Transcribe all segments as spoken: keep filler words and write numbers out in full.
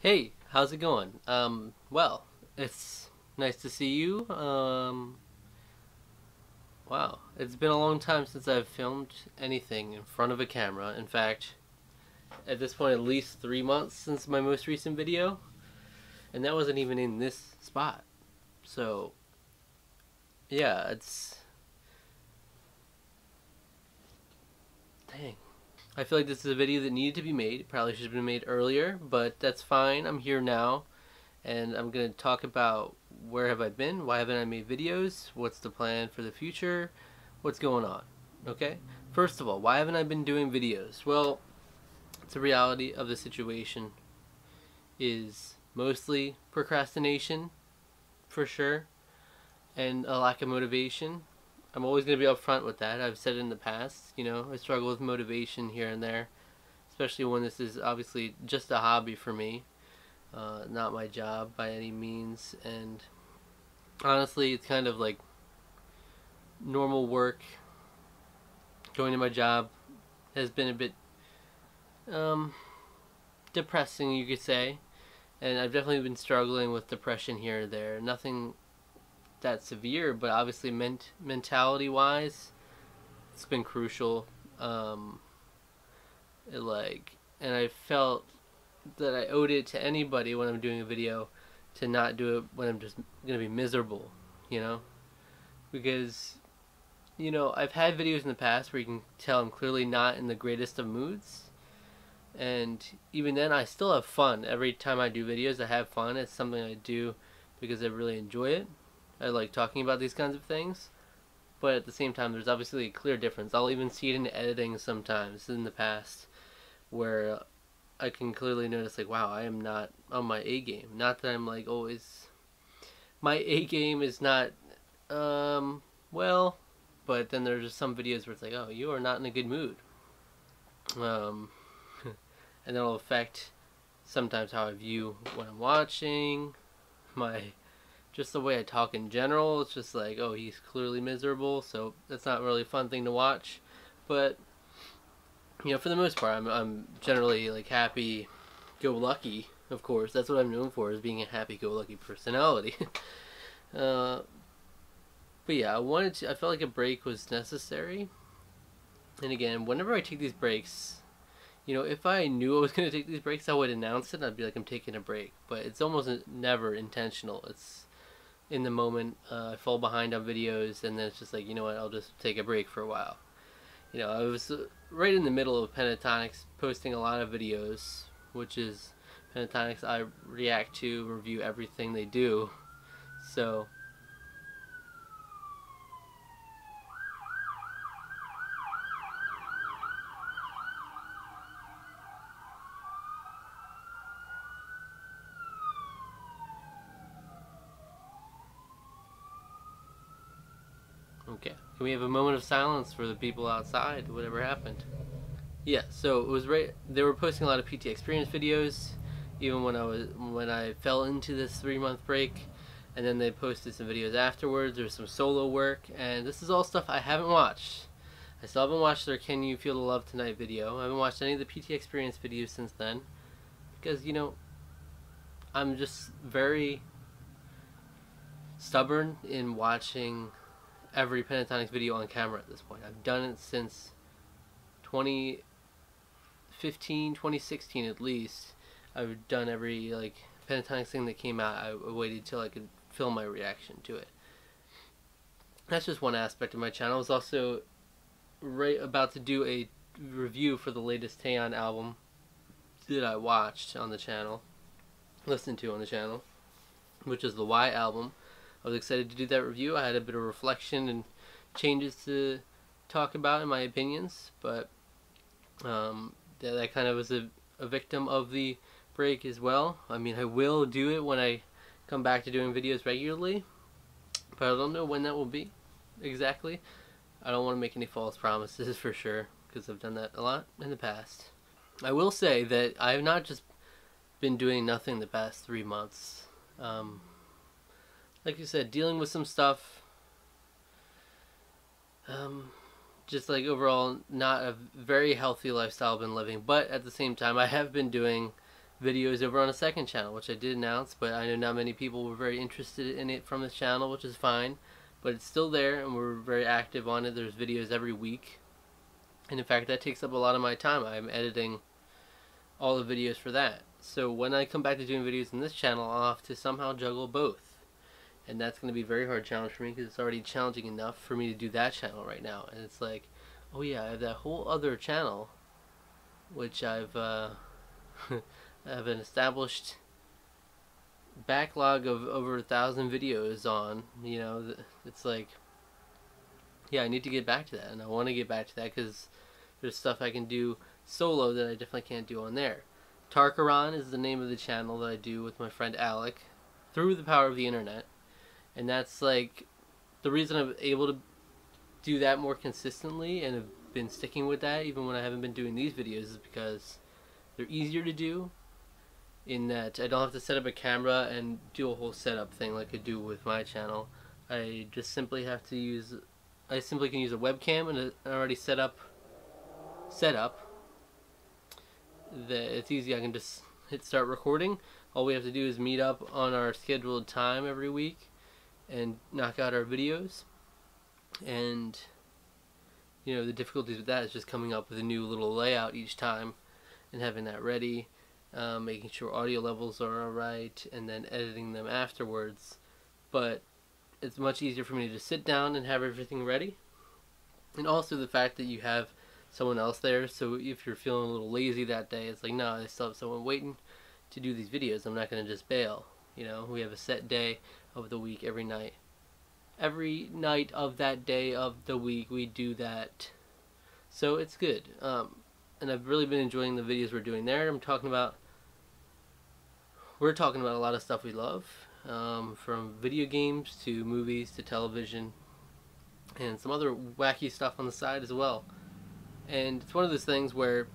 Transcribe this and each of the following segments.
Hey, how's it going? Um, well, it's nice to see you. Um, wow, it's been a long time since I've filmed anything in front of a camera. In fact, at this point, at least three months since my most recent video, and that wasn't even in this spot. So, yeah, it's... dang. I feel like this is a video that needed to be made. It probably should have been made earlier, but that's fine. I'm here now, and I'm going to talk about where have I been, why haven't I made videos, what's the plan for the future, what's going on, okay? First of all, why haven't I been doing videos? Well, the reality of the situation is mostly procrastination, for sure, and a lack of motivation. I'm always going to be upfront with that. I've said it in the past, you know, I struggle with motivation here and there, especially when this is obviously just a hobby for me, uh, not my job by any means. And honestly, it's kind of like normal work. Going to my job has been a bit um, depressing, you could say, and I've definitely been struggling with depression here or there. Nothing that severe, but obviously ment mentality wise it's been crucial. Um it like and I felt that I owed it to anybody when I'm doing a video to not do it when I'm just gonna be miserable, you know, because, you know, I've had videos in the past where you can tell I'm clearly not in the greatest of moods, and even then I still have fun. Every time I do videos I have fun. It's something I do because I really enjoy it. I like talking about these kinds of things, but at the same time there's obviously a clear difference. I'll even see it in editing sometimes in the past where I can clearly notice, like, wow, I am not on my A game. Not that I'm like always my A game is not um well, but then there's just some videos where it's like, oh, you are not in a good mood, um and that'll affect sometimes how I view what I'm watching, my just the way I talk in general. It's just like, oh, he's clearly miserable, so that's not really a fun thing to watch. But, you know, for the most part, I'm, I'm generally, like, happy-go-lucky, of course. That's what I'm known for, is being a happy-go-lucky personality. uh, but, yeah, I wanted to... I felt like a break was necessary. And, again, whenever I take these breaks, you know, if I knew I was going to take these breaks, I would announce it, and I'd be like, I'm taking a break. But it's almost never intentional. It's... in the moment, uh, I fall behind on videos, and then it's just like, you know what, I'll just take a break for a while. You know, I was right in the middle of Pentatonix posting a lot of videos, which is Pentatonix. I react to, review everything they do, so... okay, can we have a moment of silence for the people outside, whatever happened? Yeah, so it was right, they were posting a lot of P T experience videos, even when I was, when I fell into this three month break, and then they posted some videos afterwards. There's some solo work, and this is all stuff I haven't watched. I still haven't watched their Can You Feel the Love Tonight video. I haven't watched any of the P T experience videos since then, because, you know, I'm just very stubborn in watching every Pentatonix video on camera at this point. I've done it since twenty fifteen, twenty sixteen at least. I've done every, like, Pentatonix thing that came out. I waited till I could film my reaction to it. That's just one aspect of my channel. I was also right about to do a review for the latest Taeyeon album that I watched on the channel, listened to on the channel, which is the Y album. I was excited to do that review. I had a bit of reflection and changes to talk about in my opinions, but um, that, that kind of was a, a victim of the break as well. I mean, I will do it when I come back to doing videos regularly, but I don't know when that will be exactly. I don't want to make any false promises for sure, because I've done that a lot in the past. I will say that I have not just been doing nothing the past three months. Um, Like you said, dealing with some stuff, um, just like overall not a very healthy lifestyle I've been living, but at the same time I have been doing videos over on a second channel, which I did announce, but I know not many people were very interested in it from this channel, which is fine. But it's still there, and we're very active on it. There's videos every week. And in fact, that takes up a lot of my time. I'm editing all the videos for that. So when I come back to doing videos on this channel, I'll have to somehow juggle both. And that's going to be a very hard challenge for me, because it's already challenging enough for me to do that channel right now. And it's like, oh yeah, I have that whole other channel, which I've uh, I have an established backlog of over a thousand videos on. You know, it's like, yeah, I need to get back to that. And I want to get back to that, because there's stuff I can do solo that I definitely can't do on there. Tarkaran is the name of the channel that I do with my friend Alec through the power of the internet. And that's like the reason I'm able to do that more consistently, and have been sticking with that even when I haven't been doing these videos, is because they're easier to do, in that I don't have to set up a camera and do a whole setup thing like I do with my channel. I just simply have to use, I simply can use a webcam and an already set up setup. That it's easy, I can just hit start recording. All we have to do is meet up on our scheduled time every week and knock out our videos. And you know, the difficulties with that is just coming up with a new little layout each time and having that ready, um, making sure audio levels are alright, and then editing them afterwards. But it's much easier for me to just sit down and have everything ready, and also the fact that you have someone else there. So if you're feeling a little lazy that day, it's like, no, I still have someone waiting to do these videos. I'm not going to just bail. You know, we have a set day of the week every night. Every night of that day of the week we do that, so it's good. Um, and I've really been enjoying the videos we're doing there. I'm talking about we're talking about a lot of stuff we love, um, from video games to movies to television and some other wacky stuff on the side as well. And it's one of those things where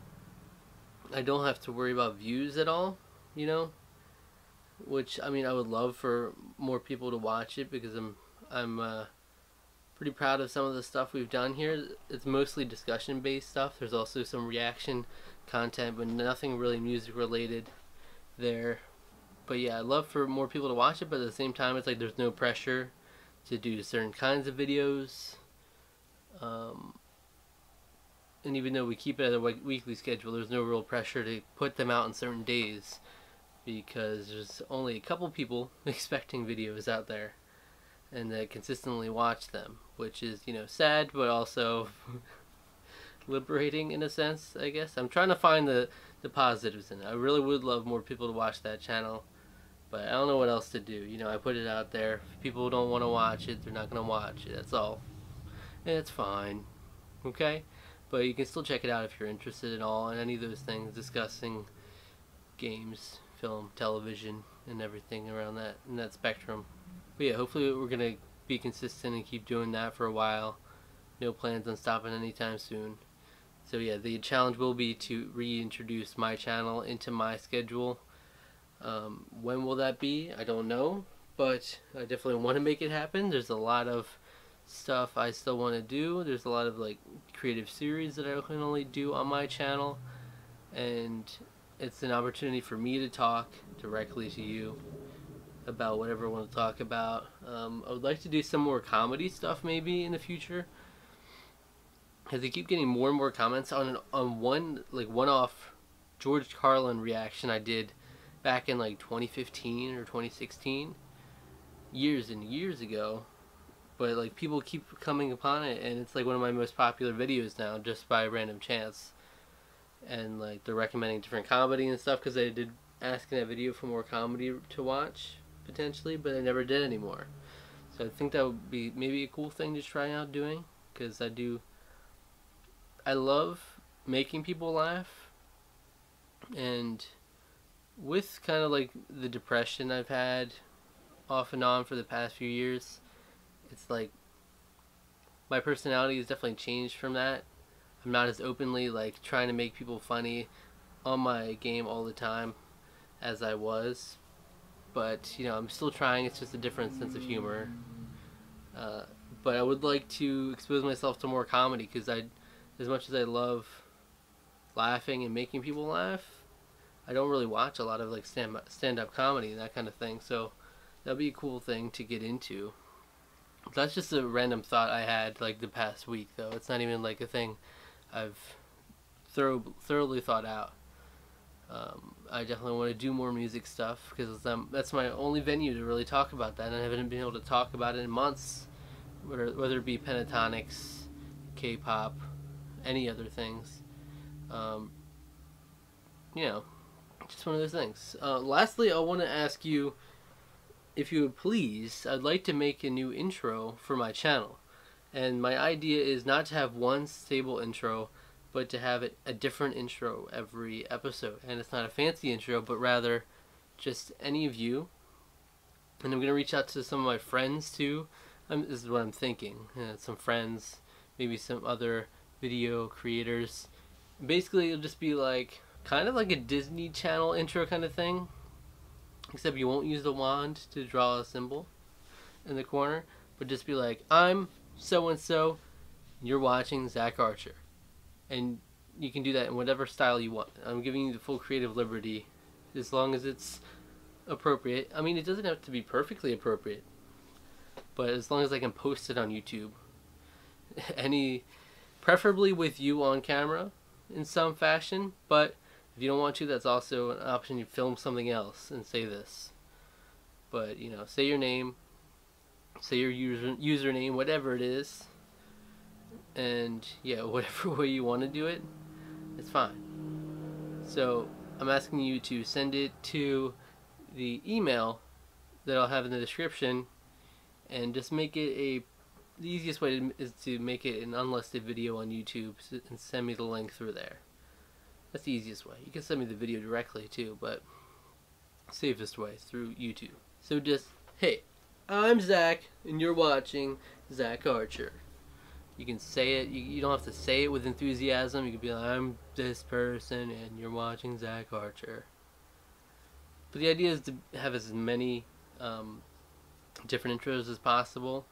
I don't have to worry about views at all, you know, which, I mean, I would love for more people to watch it, because I'm I'm uh, pretty proud of some of the stuff we've done here. It's mostly discussion-based stuff. There's also some reaction content, but nothing really music-related there. But yeah, I'd love for more people to watch it, but at the same time, it's like there's no pressure to do certain kinds of videos. Um, and even though we keep it at a weekly schedule, there's no real pressure to put them out on certain days, because there's only a couple people expecting videos out there, and that consistently watch them, which is, you know, sad, but also liberating in a sense, I guess. I'm trying to find the, the positives in it. I really would love more people to watch that channel, but I don't know what else to do. You know, I put it out there. If people don't want to watch it, they're not going to watch it. That's all. And it's fine. Okay? But you can still check it out if you're interested at all in any of those things, discussing games, film, television, and everything around that, in that spectrum. But yeah, hopefully we're going to be consistent and keep doing that for a while. No plans on stopping anytime soon. So yeah, the challenge will be to reintroduce my channel into my schedule. Um, when will that be? I don't know, but I definitely want to make it happen. There's a lot of stuff I still want to do. There's a lot of like creative series that I can only do on my channel. And it's an opportunity for me to talk directly to you about whatever I want to talk about. Um, I would like to do some more comedy stuff maybe in the future, because I keep getting more and more comments on an, on one like one-off George Carlin reaction I did back in like twenty fifteen or twenty sixteen, years and years ago. But like people keep coming upon it, and it's like one of my most popular videos now, just by random chance. And like they're recommending different comedy and stuff, because I did ask in that video for more comedy to watch, potentially, but I never did anymore. So I think that would be maybe a cool thing to try out doing, because I do I love making people laugh. And with kind of like the depression I've had off and on for the past few years, it's like my personality has definitely changed from that. I'm not as openly like trying to make people funny on my game all the time as I was. But, you know, I'm still trying. It's just a different sense of humor. Uh, but I would like to expose myself to more comedy, because I, as much as I love laughing and making people laugh, I don't really watch a lot of like stand stand-up comedy and that kind of thing, so that'd be a cool thing to get into. That's just a random thought I had like the past week, though. It's not even like a thing I've thorough, thoroughly thought out. Um, I definitely want to do more music stuff because um, that's my only venue to really talk about that, and I haven't been able to talk about it in months, whether, whether it be Pentatonix, K-pop, any other things. Um, you know, just one of those things. Uh, lastly, I want to ask you, if you would please, I'd like to make a new intro for my channel. And my idea is not to have one stable intro, but to have it a different intro every episode. And it's not a fancy intro, but rather just any of you. And I'm going to reach out to some of my friends too. I'm, this is what I'm thinking. Uh, some friends, maybe some other video creators. Basically, it'll just be like, kind of like a Disney Channel intro kind of thing. Except you won't use the wand to draw a symbol in the corner, but just be like, I'm so-and-so, you're watching Zach Archer. And you can do that in whatever style you want. I'm giving you the full creative liberty as long as it's appropriate. I mean, it doesn't have to be perfectly appropriate, but as long as I can post it on YouTube. Any, preferably with you on camera in some fashion, but if you don't want to, that's also an option. You film something else and say this. But, you know, say your name, say your user, username, whatever it is. And, yeah, whatever way you want to do it, it's fine. So, I'm asking you to send it to the email that I'll have in the description. And just make it a... The easiest way to, is to make it an unlisted video on YouTube and send me the link through there. That's the easiest way. You can send me the video directly too, but safest way through YouTube. So just, hey, I'm Zach, and you're watching Zach Archer. You can say it. You, you don't have to say it with enthusiasm. You can be like, I'm this person, and you're watching Zach Archer. But the idea is to have as many um, different intros as possible,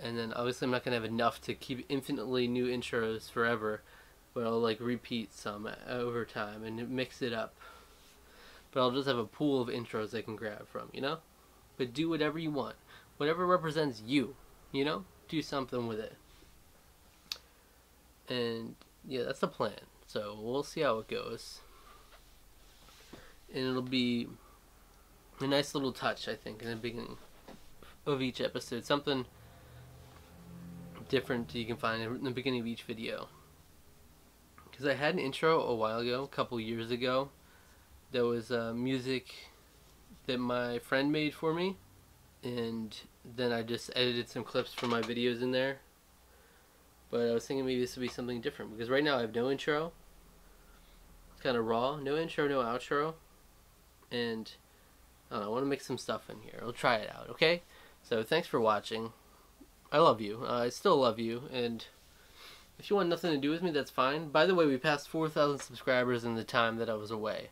and then obviously I'm not going to have enough to keep infinitely new intros forever. But I'll like repeat some over time and mix it up. But I'll just have a pool of intros I can grab from, you know? But do whatever you want. Whatever represents you, you know? Do something with it. And yeah, that's the plan. So we'll see how it goes. And it'll be a nice little touch, I think, in the beginning of each episode. Something different you can find in the beginning of each video. Because I had an intro a while ago, a couple years ago, that was uh, music that my friend made for me, and then I just edited some clips from my videos in there. But I was thinking maybe this would be something different, because right now I have no intro. It's kind of raw, no intro, no outro, and I don't know, I want to make some stuff in here. I'll try it out, okay? So thanks for watching. I love you. Uh, I still love you, and if you want nothing to do with me, that's fine. By the way, we passed four thousand subscribers in the time that I was away.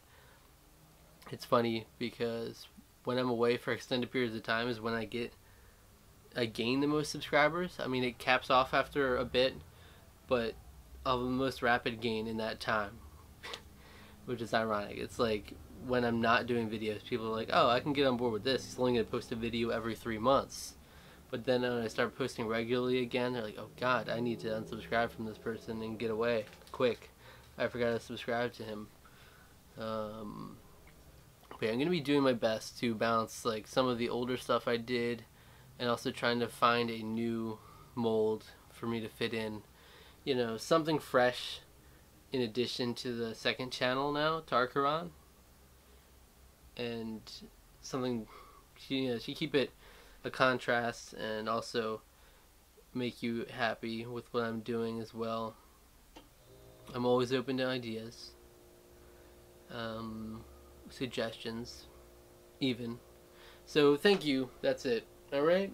It's funny because when I'm away for extended periods of time is when I get, I gain the most subscribers. I mean, it caps off after a bit, but I'll have the most rapid gain in that time, which is ironic. It's like when I'm not doing videos, people are like, oh, I can get on board with this. He's only going to post a video every three months. But then when I start posting regularly again, they're like, oh god, I need to unsubscribe from this person and get away quick. I forgot to subscribe to him. Um, but yeah, I'm going to be doing my best to balance like some of the older stuff I did and also trying to find a new mold for me to fit in. You know, something fresh in addition to the second channel now, Tarkaran. And something, you know, she keep it a contrast and also make you happy with what I'm doing as well. I'm always open to ideas, um, suggestions even. So thank you, that's it. Alright?